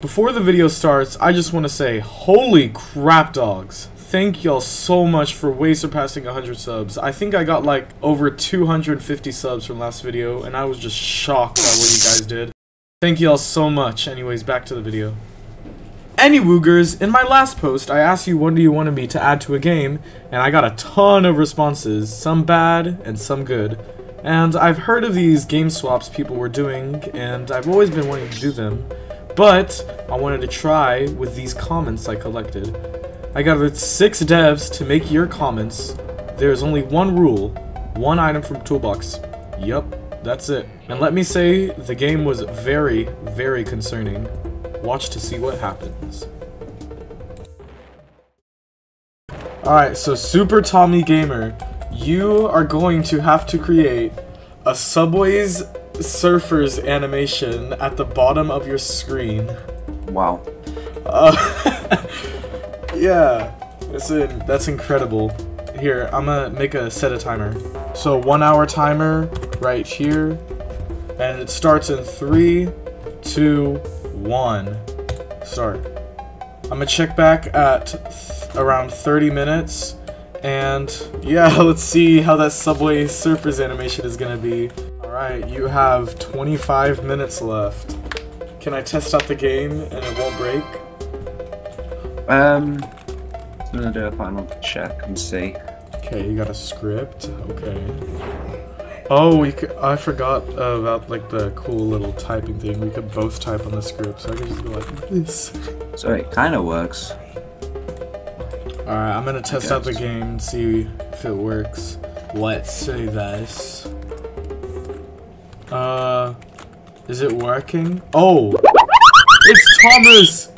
Before the video starts, I just want to say, holy crap dogs, thank y'all so much for way surpassing 100 subs. I think I got like over 250 subs from last video, and I was just shocked by what you guys did. Thank y'all so much. Anyways, back to the video. Anywhoogers, in my last post, I asked you what do you want me to add to a game, and I got a ton of responses, some bad and some good. And I've heard of these game swaps people were doing, and I've always been wanting to do them. But I wanted to try with these comments I collected. I gathered 6 devs to make your comments. There's only one rule, one item from toolbox. Yup, that's it. And let me say, the game was very, very concerning. Watch to see what happens. Alright, so Super Tommy Gamer, you are going to have to create a Subway's Surfers animation at the bottom of your screen. Wow. Yeah, that's incredible. Here, I'm gonna set a timer. So 1 hour timer right here, and it starts in 3, 2, 1. Start. I'm gonna check back at around 30 minutes, and yeah, let's see how that Subway Surfers animation is gonna be. Alright, you have 25 minutes left. Can I test out the game and it won't break? I'm gonna do a final check and see. Okay, you got a script. Okay. Oh, we could, I forgot about like the cool little typing thing. We could both type on the script, so I could just go like this. So it kind of works. Alright, I'm gonna test out the game and see if it works. Let's see this. Is it working? Oh! It's Thomas!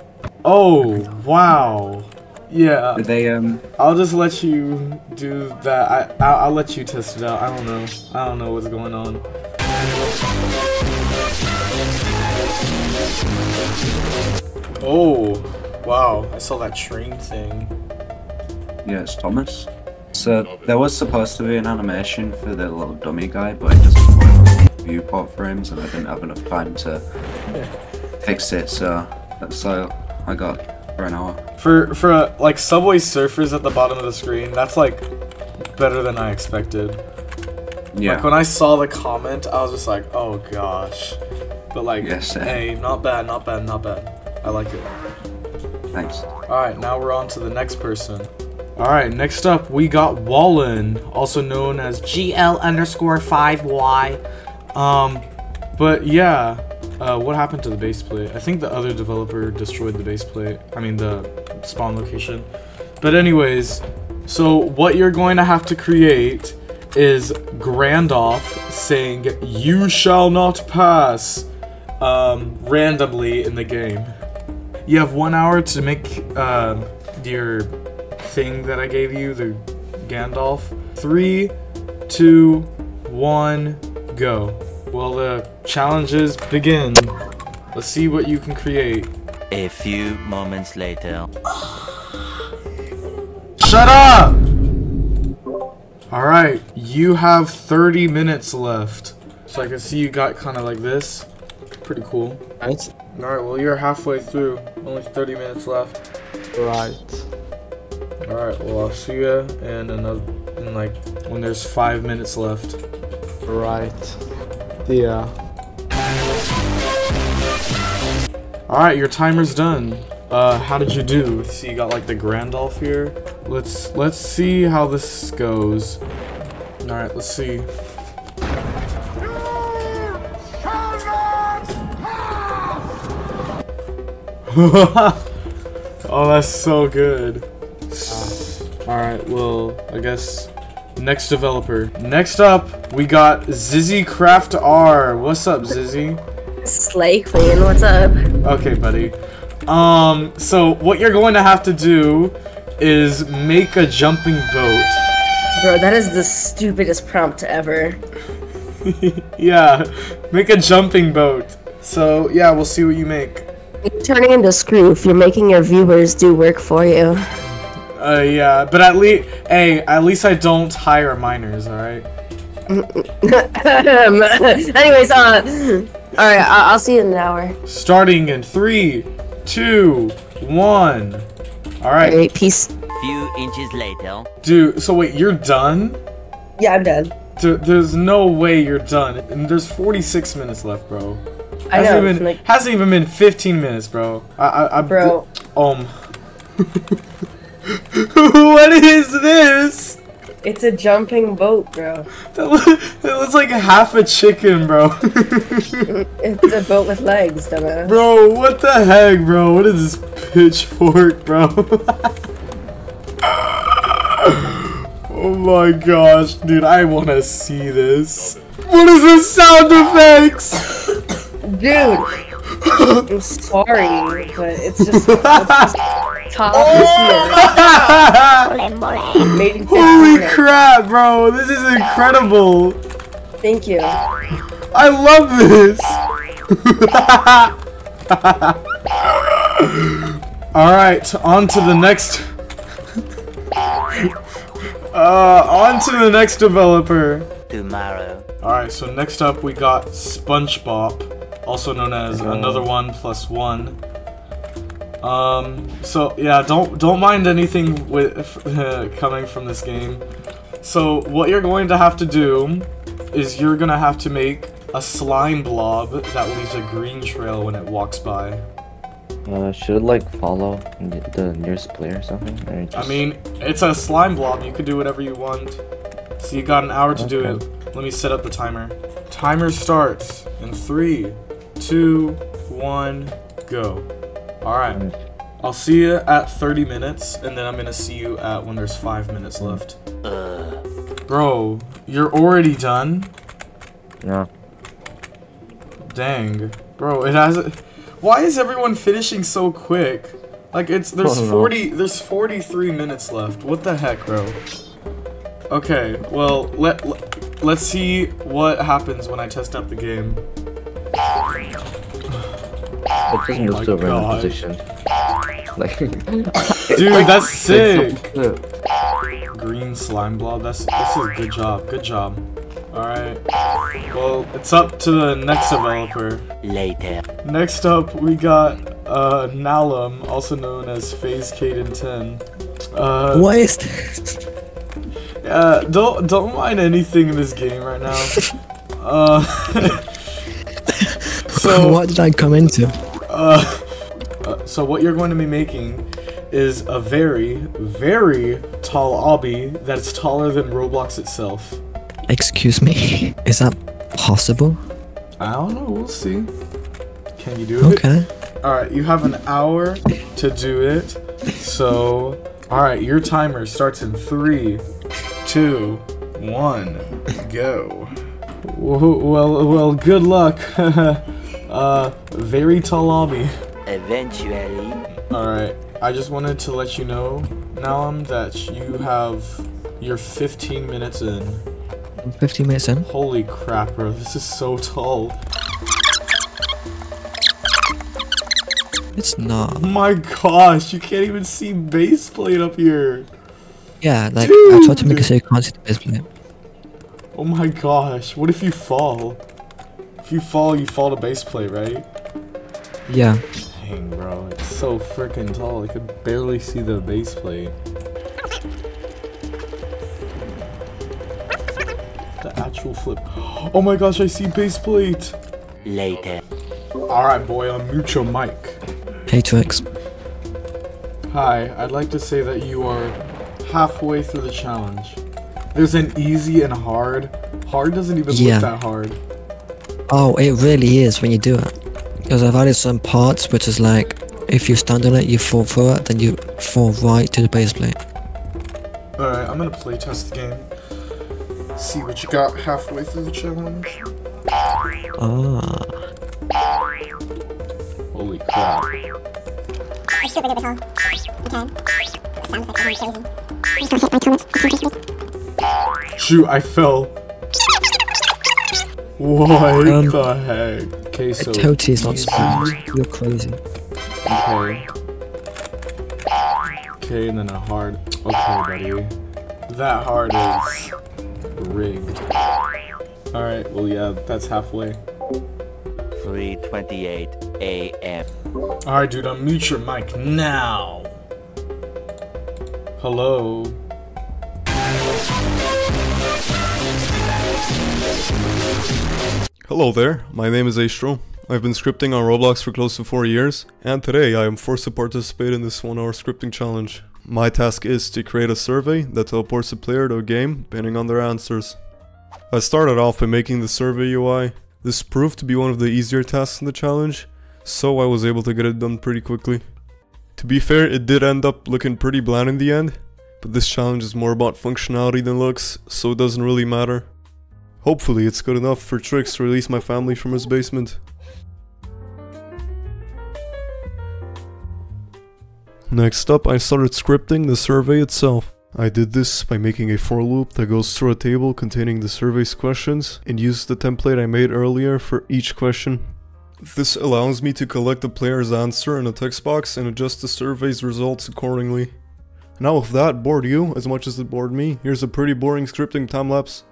Oh, wow. Yeah. Did they, I'll just let you do that. I'll let you test it out. I don't know what's going on. Oh, wow. I saw that train thing. Yeah, it's Thomas. So, there was supposed to be an animation for the little dummy guy, but it doesn't work. Viewport frames, and I didn't have enough time to fix it, so that's all I got for an hour. For like Subway Surfers at the bottom of the screen, that's like better than I expected. Yeah. Like when I saw the comment, I was just like, oh gosh. But like, yes, hey, not bad, not bad, not bad. I like it. Thanks. Alright, now we're on to the next person. Alright, next up we got Wallen, also known as GL_5Y. But yeah, what happened to the base plate? I think the other developer destroyed the base plate, I mean the spawn location. But anyways, so what you're going to have to create is Gandalf saying, "You shall not pass," randomly in the game. You have 1 hour to make, your thing that I gave you, the Gandalf. 3, 2, 1... go. Well, the challenges begin. Let's see what you can create. A few moments later. Shut up! Alright, you have 30 minutes left. So I can see you got kind of like this. Pretty cool. Right. Alright, well, you're halfway through. Only 30 minutes left. Right. Alright, well, I'll see you in like when there's 5 minutes left. Right. Yeah. Alright, your timer's done. How did you do? So you got like the Gandalf here. Let's see how this goes. Alright, let's see. Oh, that's so good. Alright, well, I guess next developer. Next up, we got Zizzy Craft R. What's up, Zizzy? Slay Queen, what's up? Okay, buddy. So what you're going to have to do is make a jumping boat. Bro, that is the stupidest prompt ever. Yeah, make a jumping boat. So, yeah, we'll see what you make. You're turning into Scroof. You're making your viewers do work for you. Yeah, but at least, hey, at least I don't hire minors, alright? Anyways, alright, I'll see you in an hour. Starting in 3, 3, 2, 1. All right. Great, peace. Few inches later. Dude, so wait, you're done? Yeah, I'm done. Dude, there's no way you're done. And there's 46 minutes left, bro. I know. Even, like, hasn't even been 15 minutes, bro. Bro. What is this? It's a jumping boat, bro. That looks like half a chicken, bro. It's a boat with legs, dumbass. Bro, what the heck, bro? What is this pitchfork, bro? Oh my gosh, dude, I want to see this. What is this sound effects? Dude, I'm sorry, but it's just... Top oh! Holy crap, bro! This is incredible. Thank you. I love this. All right, on to the next. On to the next developer. Tomorrow. All right, so next up we got SpongeBob, also known as Another One Plus One. So yeah, don't mind anything with coming from this game. So what you're going to have to do is you're gonna have to make a slime blob that leaves a green trail when it walks by. Should it like follow the nearest player or something? Or just... I mean, it's a slime blob. You could do whatever you want. So you got an hour to do it. Let me set up the timer. Timer starts in 3, 2, 1, go. Alright, I'll see you at 30 minutes, and then I'm gonna see you at when there's 5 minutes left. Bro, you're already done? Yeah. Dang. Bro, it hasn't... Why is everyone finishing so quick? Like, it's... There's 43 minutes left. What the heck, bro? Okay, well, let's see what happens when I test out the game. It doesn't look so random position. Like, dude, that's sick! Green slime blob, this is a good job, good job. Alright, well, it's up to the next developer. Later. Next up, we got Nallum, also known as PhaseCaden10. What is this? Don't mind anything in this game right now. So, what did I come into? So what you're going to be making is a very, very tall obby that's taller than Roblox itself. Excuse me? Is that possible? I don't know, we'll see. Can you do it? Okay. Alright, you have an hour to do it. So, alright, your timer starts in 3, 2, 1, go. Well, good luck. Very tall lobby. Eventually. Alright, I just wanted to let you know, Nallum, that you have your 15 minutes in. 15 minutes in? Holy crap, bro, this is so tall. It's not. Oh my gosh, you can't even see base plate up here. Yeah, like, dude. I tried to make it so you can't see the base plate. Oh my gosh, what if you fall? If you fall to base plate, right? Yeah. Dang, bro, it's so freaking tall. I could barely see the base plate. The actual flip. Oh my gosh, I see base plate. Later. All right, boy, I'm Mutual Mike. Hey, Twix. Hi, I'd like to say that you are halfway through the challenge. There's an easy and hard. Hard doesn't even look that hard. Oh, it really is when you do it. Because I've added some parts, which is like, if you stand on it, you fall through it, then you fall right to the base plate. Alright, I'm gonna play test the game. See what you got halfway through the challenge. Ah. Holy crap. I'm super good at this all. Okay. That sounds like I'm crazy. I'm just gonna hit my comments. Shoot, I fell. What the heck? Okay, so... Totally is not spawned. You're crazy. Okay. Okay, and then a hard... Okay, buddy. That hard is... rigged. Alright, well, yeah, that's halfway. 3:28. a.m. Alright, dude, unmute your mic now. Hello. Hello there, my name is Astro. I've been scripting on Roblox for close to 4 years, and today I am forced to participate in this 1-hour scripting challenge. My task is to create a survey that teleports a player to a game, depending on their answers. I started off by making the survey UI. This proved to be one of the easier tasks in the challenge, so I was able to get it done pretty quickly. To be fair, it did end up looking pretty bland in the end, but this challenge is more about functionality than looks, so it doesn't really matter. Hopefully it's good enough for Trix to release my family from his basement. Next up, I started scripting the survey itself. I did this by making a for loop that goes through a table containing the survey's questions and used the template I made earlier for each question. This allows me to collect the player's answer in a text box and adjust the survey's results accordingly. Now if that bored you as much as it bored me, here's a pretty boring scripting time-lapse.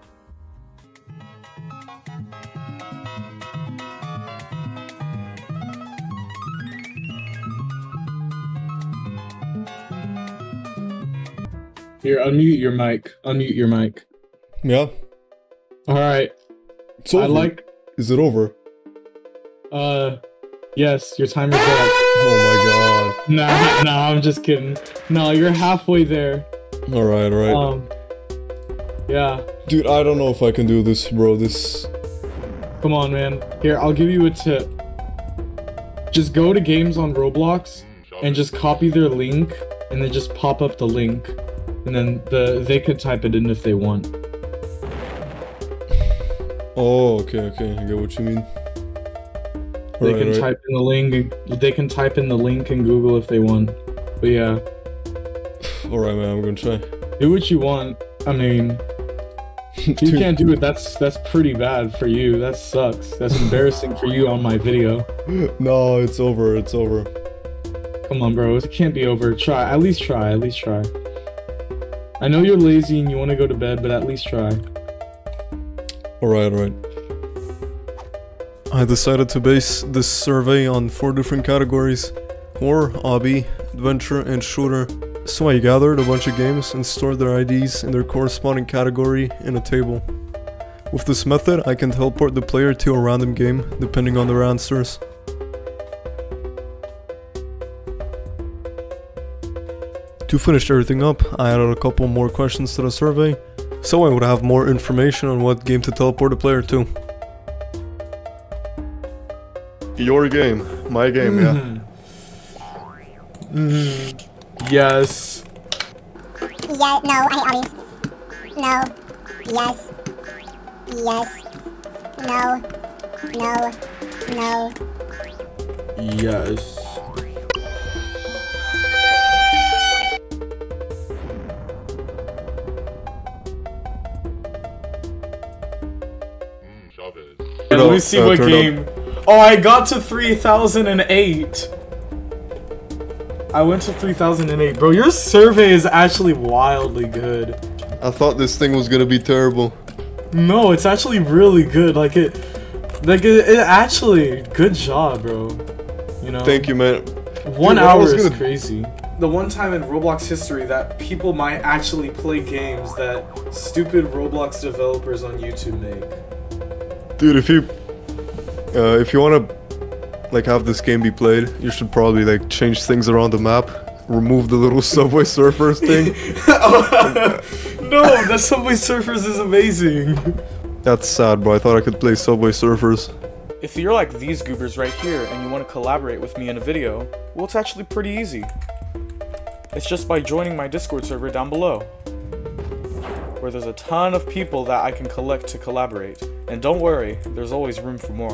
Here, unmute your mic. Unmute your mic. Yeah. Alright. It's over. Is it over? Yes, your timer's up. Oh my god. Nah, I'm just kidding. No, you're halfway there. Alright. Yeah. Dude, I don't know if I can do this, bro. Come on, man. Here, I'll give you a tip. Just go to games on Roblox and just copy their link and then just pop up the link. And then they could type it in if they want. Oh, okay, I get what you mean. They can type in the link. They can type in the link in Google if they want. But yeah. Alright, man, I'm gonna try. Do what you want. I mean, if you can't do it, that's pretty bad for you. That sucks. That's embarrassing for you on my video. No, it's over. It's over. Come on, bro. It can't be over. Try. At least try. At least try. I know you're lazy and you want to go to bed, but at least try. Alright. I decided to base this survey on 4 different categories: Horror, Hobby, Adventure, and Shooter. So I gathered a bunch of games and stored their IDs in their corresponding category in a table. With this method, I can teleport the player to a random game, depending on their answers. To finish everything up, I added a couple more questions to the survey, so I would have more information on what game to teleport a player to. Your game. My game, yeah. Yes. Yeah, no, I obvious. No. Yes. Yes. No. No. No. Yes. Let me see what game. Oh, I got to 3008. I went to 3008. Bro, your survey is actually wildly good. I thought this thing was gonna be terrible. No, it's actually really good. Like it actually, good job, bro. You know. Thank you, man. One hour is crazy. The one time in Roblox history that people might actually play games that stupid Roblox developers on YouTube make. Dude, if you want to have this game be played, you should probably change things around the map, remove the little Subway Surfers thing. No, that Subway Surfers is amazing. That's sad, bro. I thought I could play Subway Surfers. If you're like these goobers right here and you want to collaborate with me in a video, well, it's actually pretty easy. It's just by joining my Discord server down below, where there's a ton of people that I can collect to collaborate. And don't worry, there's always room for more.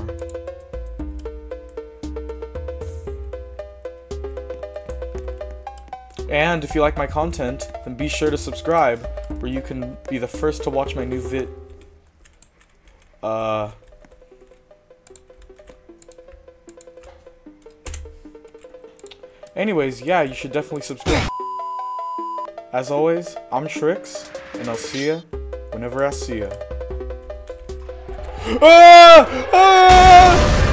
And if you like my content, then be sure to subscribe, where you can be the first to watch my new Anyways, yeah, you should definitely subscribe. As always, I'm Trix, and I'll see ya whenever I see ya. Ah! Ah!